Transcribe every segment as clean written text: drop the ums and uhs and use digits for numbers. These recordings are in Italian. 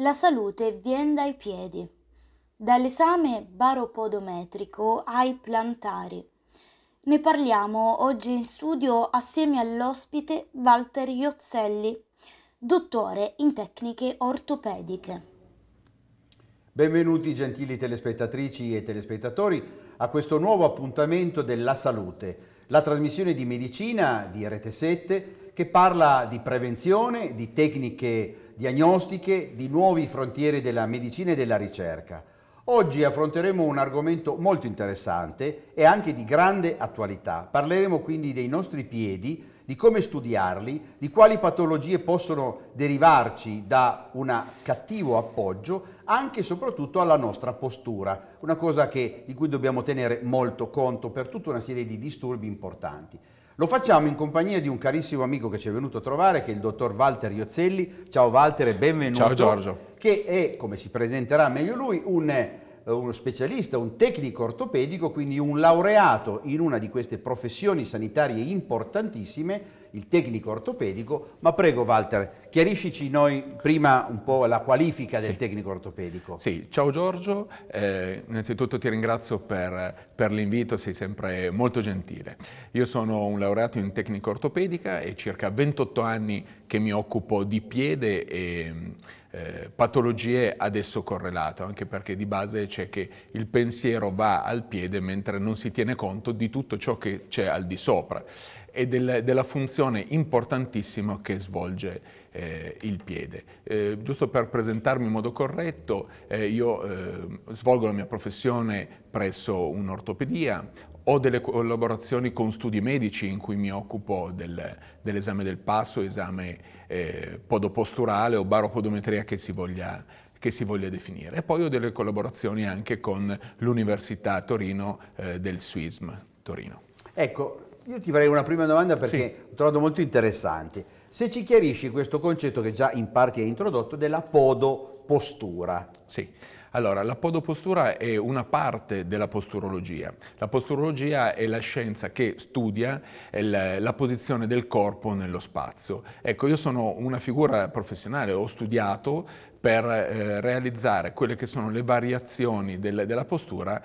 La salute vien dai piedi. Dall'esame baropodometrico ai plantari. Ne parliamo oggi in studio assieme all'ospite Walter Iozzelli, dottore in tecniche ortopediche. Benvenuti gentili telespettatrici e telespettatori a questo nuovo appuntamento della salute, la trasmissione di medicina di Rete 7 che parla di prevenzione, di tecniche diagnostiche, di nuove frontiere della medicina e della ricerca. Oggi affronteremo un argomento molto interessante e anche di grande attualità. Parleremo quindi dei nostri piedi, di come studiarli, di quali patologie possono derivarci da un cattivo appoggio anche e soprattutto alla nostra postura, una cosa di cui dobbiamo tenere molto conto per tutta una serie di disturbi importanti. Lo facciamo in compagnia di un carissimo amico che ci è venuto a trovare, che è il dottor Walter Iozzelli. Ciao Walter e benvenuto. Ciao Giorgio. Che è, come si presenterà meglio lui, uno specialista, un tecnico ortopedico, quindi un laureato in una di queste professioni sanitarie importantissime, il tecnico ortopedico. Ma prego Walter, chiariscici noi prima un po' la qualifica del tecnico ortopedico. Sì, ciao Giorgio, innanzitutto ti ringrazio per l'invito, sei sempre molto gentile. Io sono un laureato in tecnica ortopedica e circa 28 anni che mi occupo di piede e patologie ad esso correlato, anche perché di base c'è che il pensiero va al piede mentre non si tiene conto di tutto ciò che c'è al di sopra e della funzione importantissima che svolge il piede. Giusto per presentarmi in modo corretto, io svolgo la mia professione presso un'ortopedia, ho delle collaborazioni con studi medici in cui mi occupo dell'esame del passo, esame podoposturale o baropodometria che si voglia definire. E poi ho delle collaborazioni anche con l'Università Torino del Suism Torino. Ecco, io ti farei una prima domanda perché ho trovato molto interessante. Se ci chiarisci questo concetto che già in parte hai introdotto della podopostura. Sì. Allora, la podopostura è una parte della posturologia. La posturologia è la scienza che studia la posizione del corpo nello spazio. Ecco, io sono una figura professionale, ho studiato per realizzare quelle che sono le variazioni della postura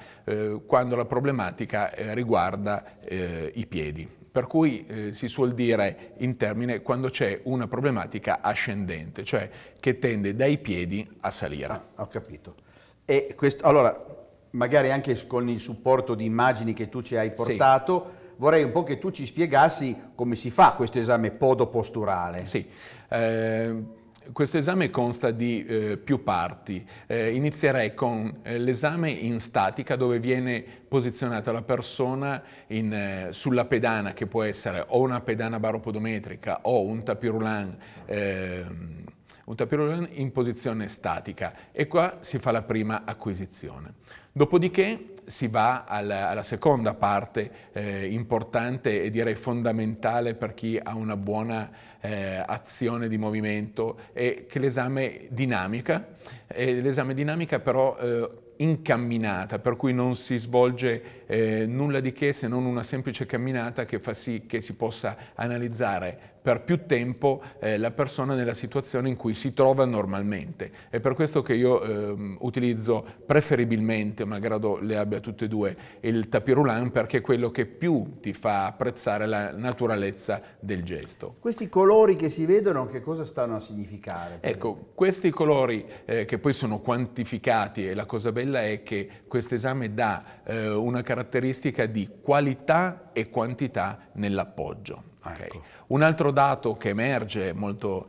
quando la problematica riguarda i piedi. Per cui si suol dire in termine quando c'è una problematica ascendente, cioè che tende dai piedi a salire. Ah, ho capito. E questo, allora, magari anche con il supporto di immagini che tu ci hai portato, vorrei un po' che tu ci spiegassi come si fa questo esame podoposturale. Sì. Questo esame consta di più parti. Inizierei con l'esame in statica, dove viene posizionata la persona sulla pedana, che può essere o una pedana baropodometrica o un tapis-roulant in posizione statica, e qua si fa la prima acquisizione. Dopodiché si va alla seconda parte importante e direi fondamentale per chi ha una buona azione di movimento, e che l'esame dinamica. L'esame dinamica però incamminata, per cui non si svolge nulla di che se non una semplice camminata che fa sì che si possa analizzare per più tempo la persona nella situazione in cui si trova normalmente. È per questo che io utilizzo preferibilmente, malgrado le abbia tutte e due, il tapis-roulant, perché è quello che più ti fa apprezzare la naturalezza del gesto. Questi colori che si vedono, che cosa stanno a significare? Ecco, questi colori che poi sono quantificati, e la cosa bella è che questo esame dà una caratteristica di qualità e quantità nell'appoggio. Okay. Ecco. Un altro dato che emerge molto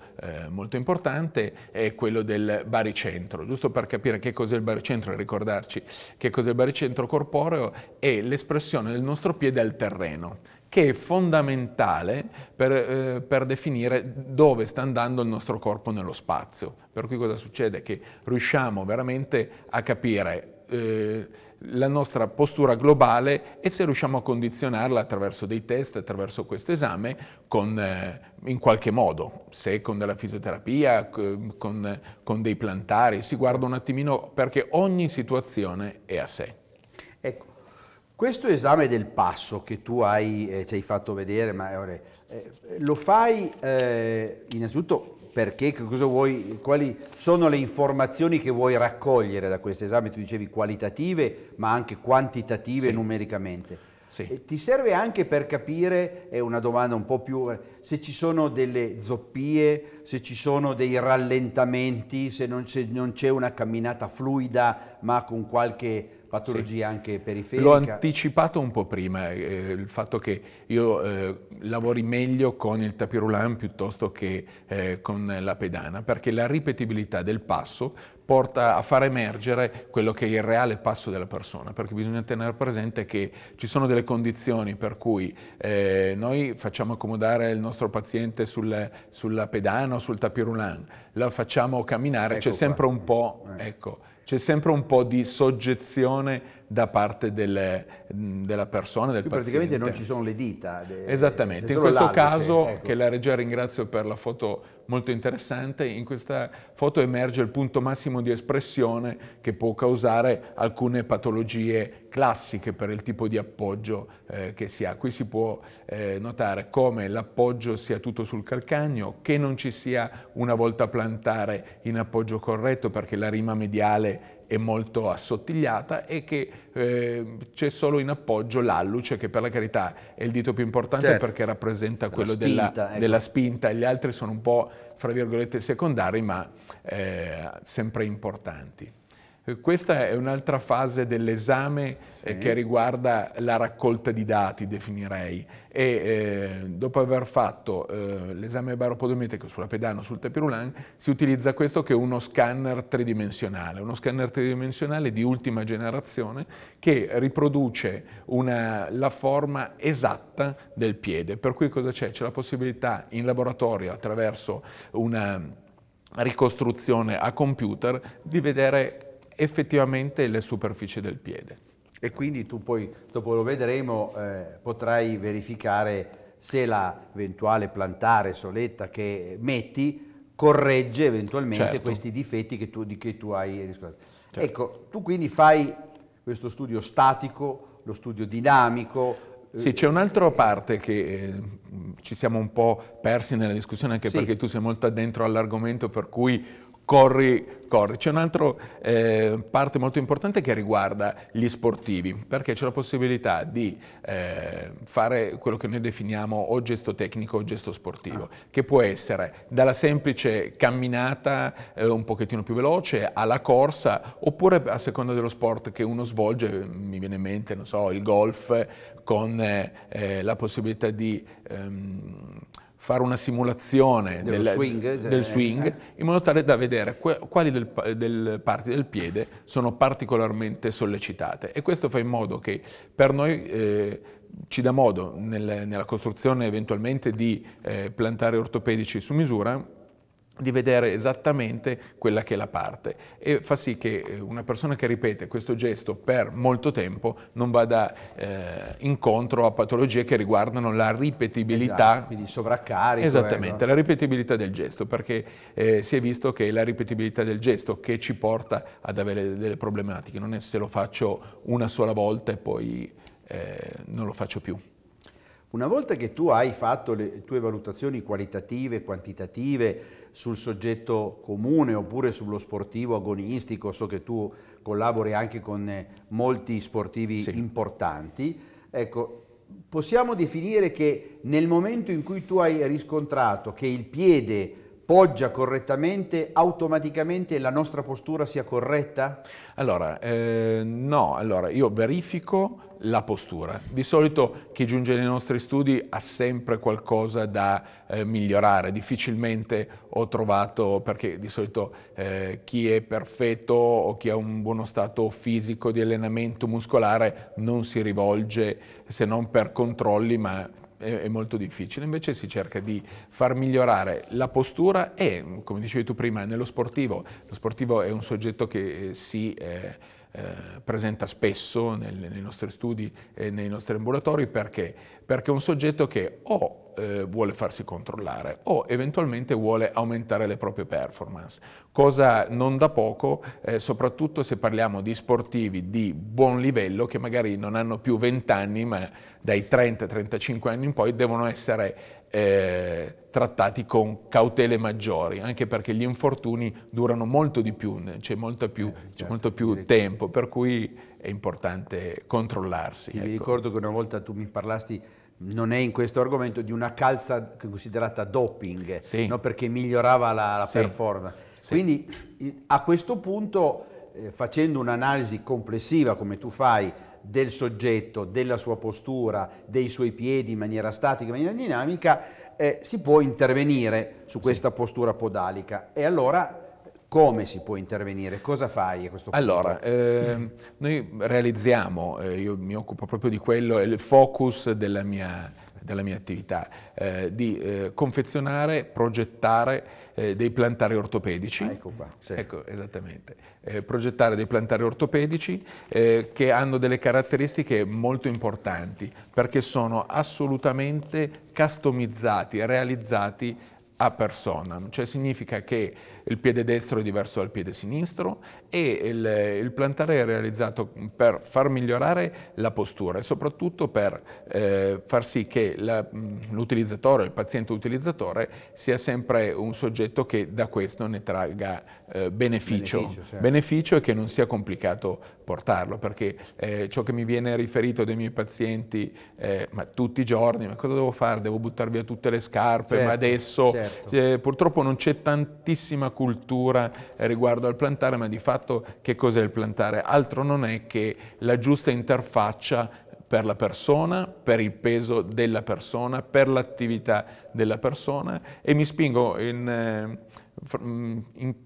importante è quello del baricentro. Giusto per capire che cos'è il baricentro e ricordarci che cos'è il baricentro corporeo, è l'espressione del nostro piede al terreno, che è fondamentale per definire dove sta andando il nostro corpo nello spazio. Per cui cosa succede? Che riusciamo veramente a capire la nostra postura globale e se riusciamo a condizionarla attraverso dei test, attraverso questo esame, in qualche modo, se con della fisioterapia, con dei plantari, si guarda un attimino perché ogni situazione è a sé. Ecco, questo esame del passo che tu ci hai fatto vedere, ma lo fai innanzitutto perché, che cosa vuoi, quali sono le informazioni che vuoi raccogliere da questo esame? Tu dicevi qualitative, ma anche quantitative, sì, numericamente. Sì. E ti serve anche per capire, è una domanda un po' più, se ci sono delle zoppie, se ci sono dei rallentamenti, se non c'è una camminata fluida ma con qualche patologia, sì, anche periferica. L'ho anticipato un po' prima, il fatto che io lavori meglio con il tapirulan piuttosto che con la pedana, perché la ripetibilità del passo porta a far emergere quello che è il reale passo della persona, perché bisogna tenere presente che ci sono delle condizioni per cui noi facciamo accomodare il nostro paziente sulla pedana o sul tapirulan, la facciamo camminare, ecco, c'è sempre un po', ecco, c'è sempre un po' di soggezione da parte della persona, del paziente. Praticamente non ci sono le dita. Esattamente, in questo caso, ecco, che la regia ringrazio per la foto molto interessante, in questa foto emerge il punto massimo di espressione che può causare alcune patologie classiche per il tipo di appoggio che si ha. Qui si può notare come l'appoggio sia tutto sul calcagno, che non ci sia una volta plantare in appoggio corretto perché la rima mediale è molto assottigliata e che c'è solo in appoggio l'alluce, che per la carità è il dito più importante, certo, perché rappresenta quello della spinta, e gli altri sono un po', fra virgolette, secondari, ma sempre importanti. Questa è un'altra fase dell'esame, sì, che riguarda la raccolta di dati, definirei, e dopo aver fatto l'esame baropodometrico sulla pedana o sul tapirulan si utilizza questo, che è uno scanner tridimensionale di ultima generazione che riproduce la forma esatta del piede, per cui cosa c'è? C'è la possibilità in laboratorio, attraverso una ricostruzione a computer, di vedere effettivamente le superfici del piede. E quindi tu poi, dopo lo vedremo, potrai verificare se la eventuale plantare soletta che metti corregge eventualmente, certo, questi difetti che tu hai riscontrato. Certo. Ecco, tu quindi fai questo studio statico, lo studio dinamico. Sì, c'è un'altra parte che ci siamo un po' persi nella discussione, anche, sì, perché tu sei molto addentro all'argomento, per cui corri. C'è un'altra parte molto importante che riguarda gli sportivi, perché c'è la possibilità di fare quello che noi definiamo o gesto tecnico o gesto sportivo, che può essere dalla semplice camminata un pochettino più veloce alla corsa, oppure a seconda dello sport che uno svolge. Mi viene in mente, non so, il golf, con la possibilità di fare una simulazione del swing in modo tale da vedere quali parti del piede sono particolarmente sollecitate, e questo fa in modo che per noi ci dà modo nella costruzione eventualmente di plantari ortopedici su misura, di vedere esattamente quella che è la parte, e fa sì che una persona che ripete questo gesto per molto tempo non vada incontro a patologie che riguardano la ripetibilità. Esatto, quindi sovraccarico. Esattamente, la ripetibilità del gesto, perché si è visto che è la ripetibilità del gesto che ci porta ad avere delle problematiche, non è se lo faccio una sola volta e poi non lo faccio più. Una volta che tu hai fatto le tue valutazioni qualitative e quantitative sul soggetto comune oppure sullo sportivo agonistico, so che tu collabori anche con molti sportivi, sì, importanti, ecco, possiamo definire che nel momento in cui tu hai riscontrato che il piede poggia correttamente, automaticamente la nostra postura sia corretta? Allora, no, allora io verifico la postura. Di solito chi giunge nei nostri studi ha sempre qualcosa da migliorare, difficilmente ho trovato, perché di solito chi è perfetto o chi ha un buono stato fisico di allenamento muscolare non si rivolge, se non per controlli, ma è molto difficile. Invece si cerca di far migliorare la postura e, come dicevi tu prima, nello sportivo. Lo sportivo è un soggetto che si presenta spesso nei nostri studi e nei nostri ambulatori, perché è un soggetto che o vuole farsi controllare o eventualmente vuole aumentare le proprie performance, cosa non da poco, soprattutto se parliamo di sportivi di buon livello che magari non hanno più 20 anni ma dai 30-35 anni in poi devono essere trattati con cautele maggiori, anche perché gli infortuni durano molto di più, c'è molto più tempo, per cui è importante controllarsi. Ecco. Mi ricordo che una volta tu mi parlasti, non è in questo argomento, di una calza considerata doping, sì, no? Perché migliorava la sì, performance. Sì. Quindi a questo punto, facendo un'analisi complessiva come tu fai del soggetto, della sua postura, dei suoi piedi in maniera statica, in maniera dinamica, si può intervenire su questa sì, postura podalica. E allora come si può intervenire? Cosa fai a questo punto? Allora, noi realizziamo, io mi occupo proprio di quello, è il focus della mia attività, di confezionare, progettare dei plantari ortopedici. Ah, ecco qua. Sì. Ecco, esattamente. Progettare dei plantari ortopedici che hanno delle caratteristiche molto importanti, perché sono assolutamente customizzati, realizzati a persona, cioè significa che il piede destro è diverso dal piede sinistro e il plantare è realizzato per far migliorare la postura e soprattutto per far sì che l'utilizzatore, il paziente utilizzatore, sia sempre un soggetto che da questo ne tragga beneficio, certo, beneficio, e che non sia complicato portarlo, perché ciò che mi viene riferito dai miei pazienti ma tutti i giorni, ma cosa devo fare? Devo buttare via tutte le scarpe, certo, ma adesso... Certo. Purtroppo non c'è tantissima cultura riguardo al plantare, ma di fatto che cos'è il plantare? Altro non è che la giusta interfaccia per la persona, per il peso della persona, per l'attività della persona, e mi spingo in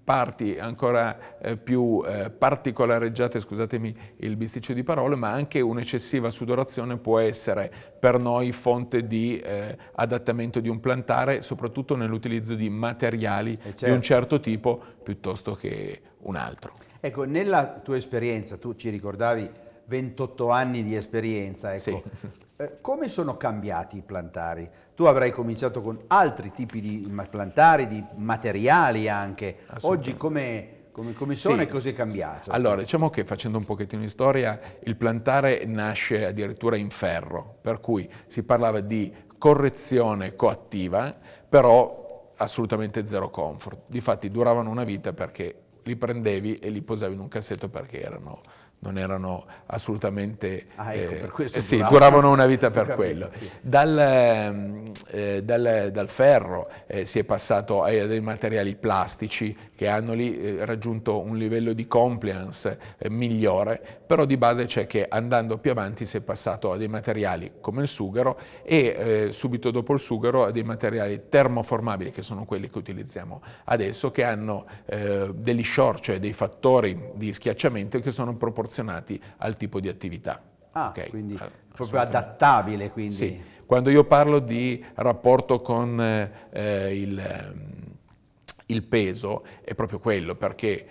parti ancora più particolareggiate, scusatemi il bisticcio di parole, ma anche un'eccessiva sudorazione può essere per noi fonte di adattamento di un plantare, soprattutto nell'utilizzo di materiali certo, di un certo tipo piuttosto che un altro. Ecco, nella tua esperienza, tu ci ricordavi 28 anni di esperienza, ecco, sì, come sono cambiati i plantari? Tu avrai cominciato con altri tipi di plantari, di materiali anche. Oggi come sono sì, e cos'è cambiato? Allora, diciamo che facendo un pochettino di storia, il plantare nasce addirittura in ferro, per cui si parlava di correzione coattiva, però assolutamente zero comfort. Difatti duravano una vita perché li prendevi e li posavi in un cassetto perché non erano assolutamente... Ah, ecco, per questo sì, duravano una vita per quello. Sì. Dal ferro si è passato a dei materiali plastici che hanno raggiunto un livello di compliance migliore, però di base c'è che andando più avanti si è passato a dei materiali come il sughero e subito dopo il sughero a dei materiali termoformabili, che sono quelli che utilizziamo adesso, che hanno degli short, cioè dei fattori di schiacciamento che sono proporzionali al tipo di attività. Ah, okay, quindi proprio adattabile. Quindi. Sì. Quando io parlo di rapporto con il peso è proprio quello, perché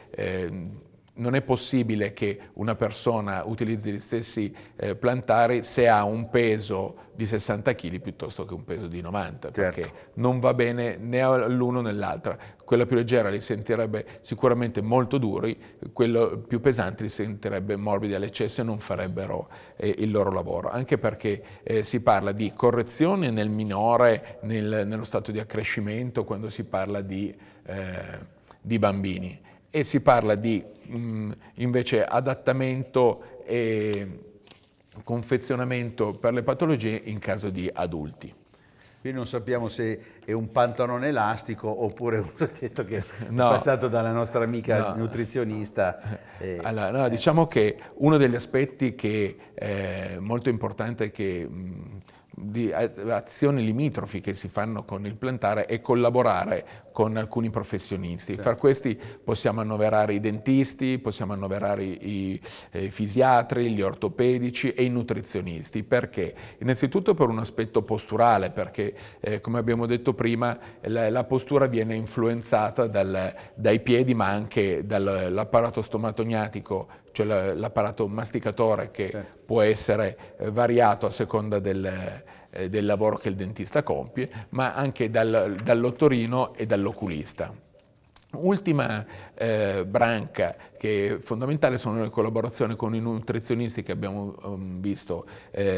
non è possibile che una persona utilizzi gli stessi plantari se ha un peso di 60 kg piuttosto che un peso di 90, certo, perché non va bene né all'uno né all'altra. Quella più leggera li sentirebbe sicuramente molto duri, quello più pesante li sentirebbe morbidi all'eccesso e non farebbero il loro lavoro, anche perché si parla di correzione nel minore, nello stato di accrescimento, quando si parla di bambini. E si parla di invece adattamento e confezionamento per le patologie in caso di adulti. Qui non sappiamo se è un pantalone elastico oppure un soggetto che no, è passato dalla nostra amica no, nutrizionista. Allora, no, diciamo che uno degli aspetti che è molto importante è che di azioni limitrofi che si fanno con il plantare e collaborare con alcuni professionisti. Certo. Fra questi possiamo annoverare i dentisti, possiamo annoverare i fisiatri, gli ortopedici e i nutrizionisti. Perché? Innanzitutto per un aspetto posturale, perché come abbiamo detto prima la postura viene influenzata dai piedi, ma anche dall'apparato stomatogniatico, cioè l'apparato masticatore, che sì, può essere variato a seconda del lavoro che il dentista compie, ma anche dall'ottorino e dall'oculista. Ultima branca che è fondamentale sono le collaborazioni con i nutrizionisti che abbiamo visto,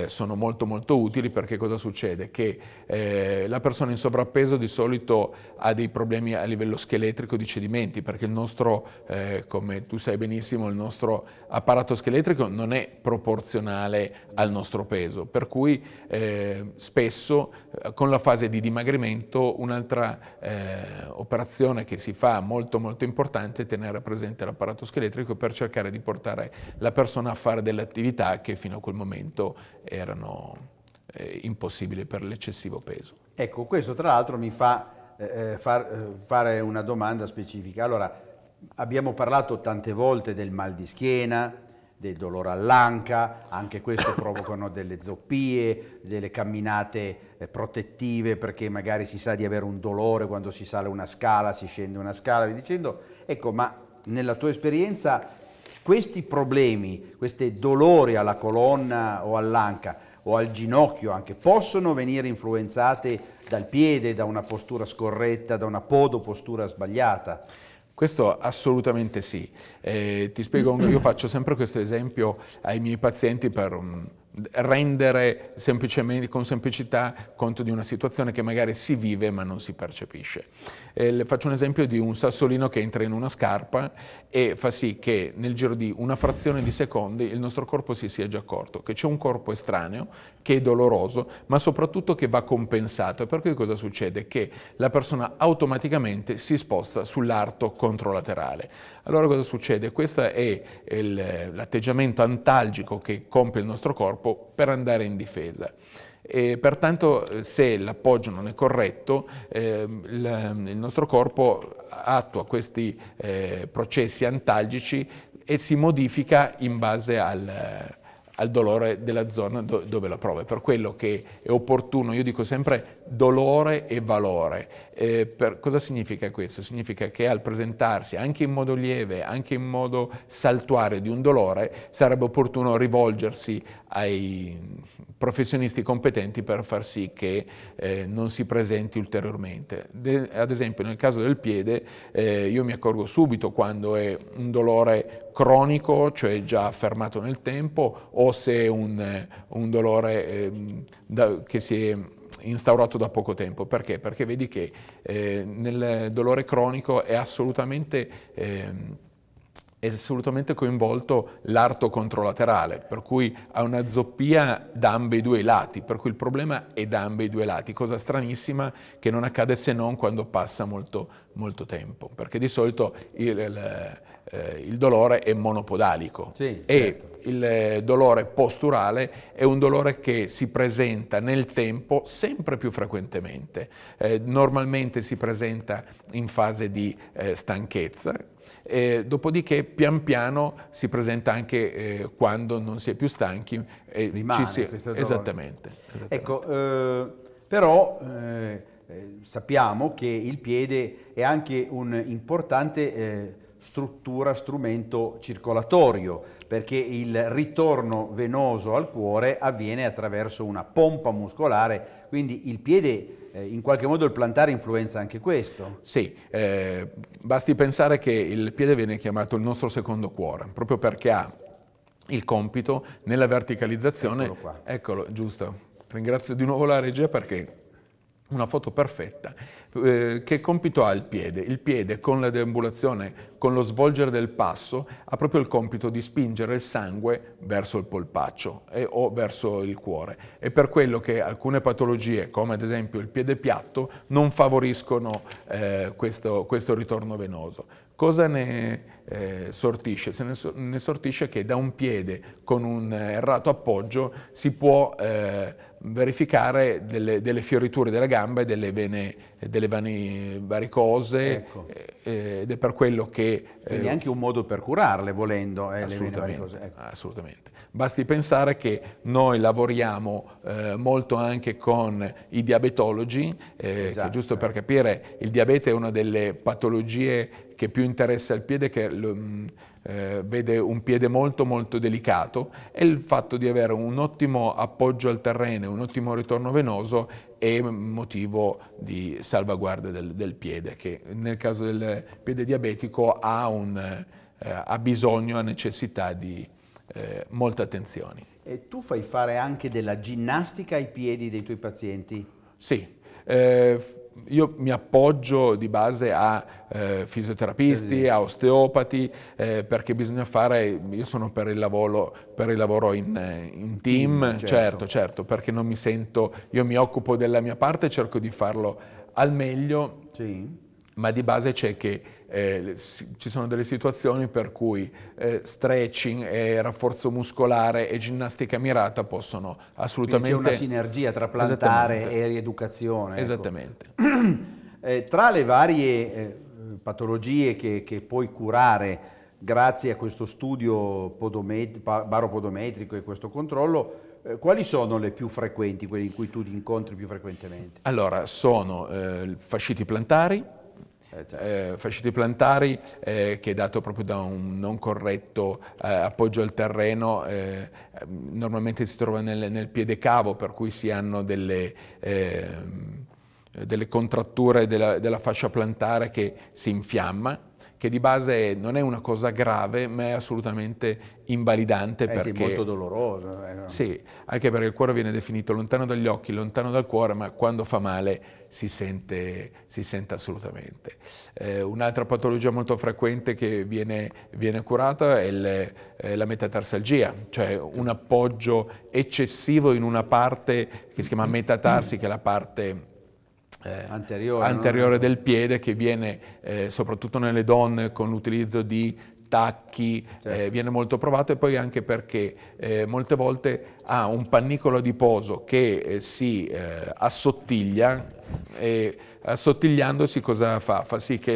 sono molto utili, perché cosa succede? Che la persona in sovrappeso di solito ha dei problemi a livello scheletrico di cedimenti, perché il nostro, come tu sai benissimo, il nostro apparato scheletrico non è proporzionale al nostro peso, per cui spesso con la fase di dimagrimento un'altra operazione che si fa molto importante è tenere presente l'apparato scheletrico per cercare di portare la persona a fare delle attività che fino a quel momento erano impossibili per l'eccessivo peso. Ecco, questo tra l'altro mi fa fare una domanda specifica. Allora, abbiamo parlato tante volte del mal di schiena, del dolore all'anca, anche questo provocano delle zoppie, delle camminate protettive perché magari si sa di avere un dolore quando si sale una scala, si scende una scala, vi dicendo. Ecco, ma nella tua esperienza questi problemi, questi dolori alla colonna o all'anca o al ginocchio anche, possono venire influenzati dal piede, da una postura scorretta, da una podopostura sbagliata? Questo assolutamente sì. Ti spiego, io faccio sempre questo esempio ai miei pazienti per rendere semplicemente, con semplicità, conto di una situazione che magari si vive ma non si percepisce. Faccio un esempio di un sassolino che entra in una scarpa e fa sì che nel giro di una frazione di secondi il nostro corpo si sia già accorto che c'è un corpo estraneo, che è doloroso, ma soprattutto che va compensato. E per cui cosa succede? Che la persona automaticamente si sposta sull'arto controlaterale. Allora cosa succede? Questo è l'atteggiamento antalgico che compie il nostro corpo per andare in difesa. E pertanto, se l'appoggio non è corretto, il nostro corpo attua questi processi antalgici e si modifica in base al dolore della zona dove la prova. Per quello che è opportuno, io dico sempre dolore e valore. Cosa significa questo? Significa che al presentarsi anche in modo lieve, anche in modo saltuario di un dolore, sarebbe opportuno rivolgersi ai professionisti competenti per far sì che non si presenti ulteriormente. Ad esempio nel caso del piede io mi accorgo subito quando è un dolore cronico, cioè già affermato nel tempo, o se è un dolore che si è instaurato da poco tempo. Perché? Perché vedi che nel dolore cronico è assolutamente coinvolto l'arto controlaterale, per cui ha una zoppia da ambi i due lati, per cui il problema è da ambi i due lati, cosa stranissima che non accade se non quando passa molto tempo, perché di solito il dolore è monopodalico. Sì, certo. E il dolore posturale è un dolore che si presenta nel tempo sempre più frequentemente, normalmente si presenta in fase di stanchezza. Dopodiché pian piano si presenta anche quando non si è più stanchi e rimane questo dolore. Esattamente. Ecco, però sappiamo che il piede è anche un importante strumento circolatorio, perché il ritorno venoso al cuore avviene attraverso una pompa muscolare, quindi il piede in qualche modo, il plantare influenza anche questo? Sì, basti pensare che il piede viene chiamato il nostro secondo cuore, proprio perché ha il compito nella verticalizzazione. Eccolo qua. Eccolo, giusto. Ringrazio di nuovo la regia perché una foto perfetta. Che compito ha il piede? Il piede, con la deambulazione, con lo svolgere del passo, ha proprio il compito di spingere il sangue verso il polpaccio o verso il cuore. È per quello che alcune patologie, come ad esempio il piede piatto, non favoriscono questo ritorno venoso. Cosa ne sortisce? Ne sortisce che da un piede con un errato appoggio si può verificare delle fioriture della gamba e delle vene, varicose, ecco. Ed è per quello che... Quindi anche un modo per curarle, volendo, assolutamente, le vene varicose. Ecco. Assolutamente. Basti pensare che noi lavoriamo molto anche con i diabetologi, esatto, che giusto per capire, il diabete è una delle patologie che più interessa il piede, che vede un piede molto molto delicato, è il fatto di avere un ottimo appoggio al terreno, un ottimo ritorno venoso, è motivo di salvaguardia del piede, che nel caso del piede diabetico ha bisogno, ha necessità di molta attenzione. E tu fai fare anche della ginnastica ai piedi dei tuoi pazienti? Sì. Io mi appoggio di base a fisioterapisti, a osteopati, perché bisogna fare, io sono per il lavoro in team, certo, perché non mi sento, io mi occupo della mia parte, cerco di farlo al meglio, sì. Ma di base c'è che ci sono delle situazioni per cui stretching e rafforzo muscolare e ginnastica mirata possono assolutamente... Quindi c'è una sinergia tra plantare e rieducazione. Esattamente. Ecco. Tra le varie patologie che puoi curare grazie a questo studio baropodometrico e questo controllo, quali sono le più frequenti, quelle in cui tu ti incontri più frequentemente? Allora, sono fasciti plantari, che è dato proprio da un non corretto appoggio al terreno, normalmente si trova nel piede cavo, per cui si hanno delle contratture della fascia plantare che si infiamma, che di base non è una cosa grave, ma è assolutamente invalidante, perché sì, molto doloroso. Sì, anche perché il cuore viene definito lontano dagli occhi, lontano dal cuore, ma quando fa male si sente assolutamente. Un'altra patologia molto frequente che viene curata è la metatarsalgia, cioè un appoggio eccessivo in una parte che si chiama metatarsi, che è la parte anteriore no? Del piede, che viene soprattutto nelle donne con l'utilizzo di tacchi, certo. Viene molto provato, e poi anche perché molte volte ha un pannicolo adiposo che si assottiglia, e assottigliandosi cosa fa? Fa sì che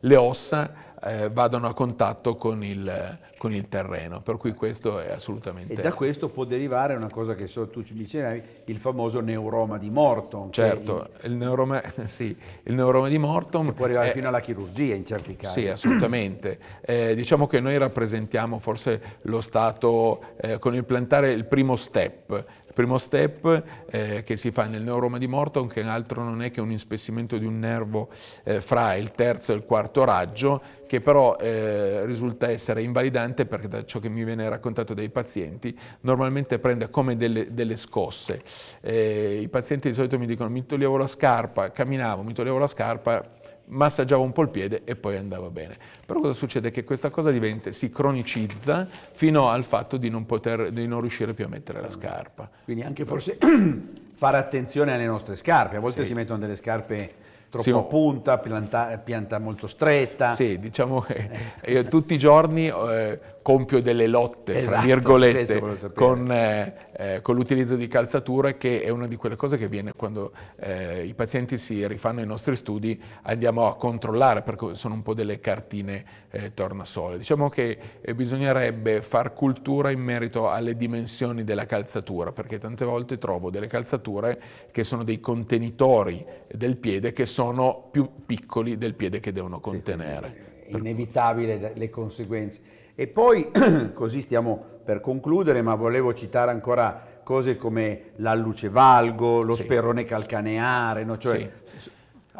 le ossa vadano a contatto con il terreno, per cui questo è assolutamente... E da questo può derivare una cosa che tu ci menzionavi, il famoso neuroma di Morton. Certo, il neuroma di Morton... Che può arrivare fino alla chirurgia in certi casi. Sì, assolutamente. Diciamo che noi rappresentiamo forse lo stato, con il plantare, il primo step che si fa nel neuroma di Morton, che altro non è che un ispessimento di un nervo fra il terzo e il quarto raggio, che però risulta essere invalidante, perché da ciò che mi viene raccontato dai pazienti normalmente prende come delle scosse. I pazienti di solito mi dicono: mi toglievo la scarpa, camminavo, mi toglievo la scarpa, massaggiavo un po' il piede e poi andava bene. Però cosa succede? Che questa cosa si cronicizza fino al fatto di non riuscire più a mettere la scarpa. Quindi anche forse fare attenzione alle nostre scarpe, a volte sì. Si mettono delle scarpe troppo a punta, pianta molto stretta. Sì, diciamo che io tutti i giorni compio delle lotte, esatto, fra virgolette, con l'utilizzo di calzature, che è una di quelle cose che viene quando i pazienti si rifanno ai nostri studi, andiamo a controllare, perché sono un po' delle cartine tornasole. Diciamo che bisognerebbe far cultura in merito alle dimensioni della calzatura, perché tante volte trovo delle calzature che sono dei contenitori del piede, che sono più piccoli del piede che devono contenere. Sì, inevitabile le conseguenze. E poi, così stiamo per concludere, ma volevo citare ancora cose come l'alluce valgo, lo sperone calcaneare, no? Cioè,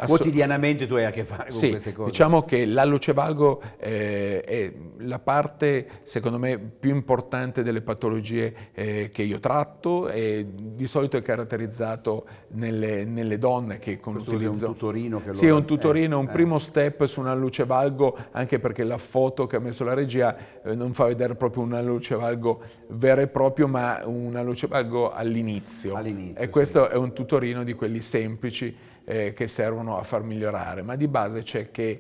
quotidianamente tu hai a che fare con queste cose. Diciamo che l'alluce valgo è la parte, secondo me, più importante delle patologie che io tratto, e di solito è caratterizzato nelle donne che con l'utilizzo... è un tutorino che lo... Sì, è un tutorino, un primo step su un alluce valgo, anche perché la foto che ha messo la regia non fa vedere proprio un alluce valgo vero e proprio, ma un alluce valgo all'inizio. E questo è un tutorino di quelli semplici che servono a far migliorare, ma di base c'è che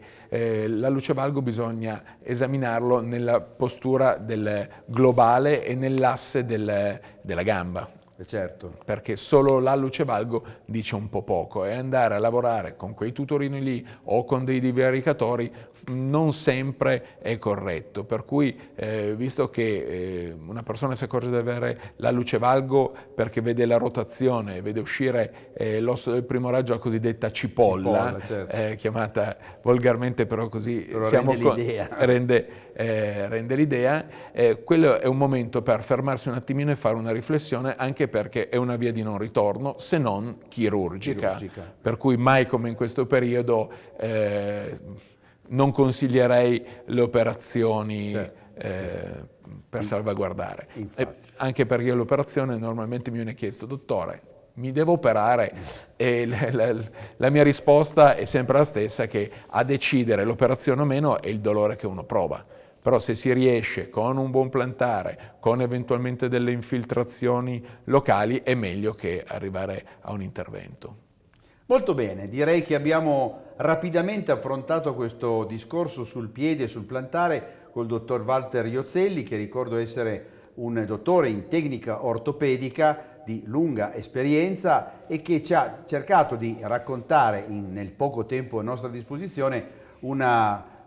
l'alluce valgo bisogna esaminarlo nella postura globale e nell'asse della gamba. Certo. Perché solo l'alluce valgo dice un po' poco, e andare a lavorare con quei tutorini lì o con dei divaricatori non sempre è corretto, per cui visto che una persona si accorge di avere l'alluce valgo perché vede la rotazione, vede uscire l'osso del primoraggio, la cosiddetta cipolla, certo, chiamata volgarmente, però così però siamo rende l'idea, quello è un momento per fermarsi un attimino e fare una riflessione, anche perché è una via di non ritorno, se non chirurgica. Per cui mai come in questo periodo non consiglierei le operazioni, certo, per salvaguardare. Anche perché l'operazione normalmente mi viene chiesto: dottore, mi devo operare? E la mia risposta è sempre la stessa, che a decidere l'operazione o meno è il dolore che uno prova. Però se si riesce con un buon plantare, con eventualmente delle infiltrazioni locali, è meglio che arrivare a un intervento. Molto bene, direi che abbiamo rapidamente affrontato questo discorso sul piede e sul plantare col dottor Walter Iozzelli, che ricordo essere un dottore in tecnica ortopedica di lunga esperienza e che ci ha cercato di raccontare nel poco tempo a nostra disposizione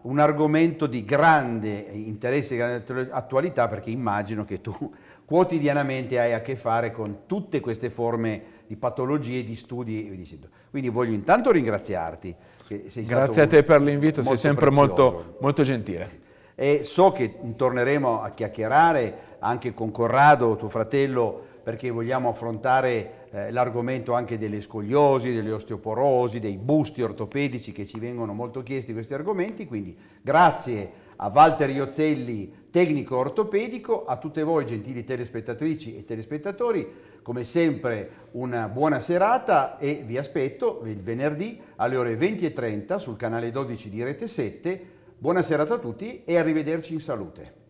un argomento di grande interesse e grande attualità, perché immagino che tu quotidianamente hai a che fare con tutte queste forme di patologie, di studi e via dicendo. Quindi voglio intanto ringraziarti. Che sei Grazie a te per l'invito, sei sempre molto gentile. E so che torneremo a chiacchierare anche con Corrado, tuo fratello, perché vogliamo affrontare l'argomento anche delle scoliosi, delle osteoporosi, dei busti ortopedici, che ci vengono molto chiesti questi argomenti. Quindi grazie a Walter Iozzelli, tecnico ortopedico, a tutte voi gentili telespettatrici e telespettatori. Come sempre una buona serata e vi aspetto il venerdì alle ore 20:30 sul canale 12 di Rete 7. Buona serata a tutti e arrivederci in salute.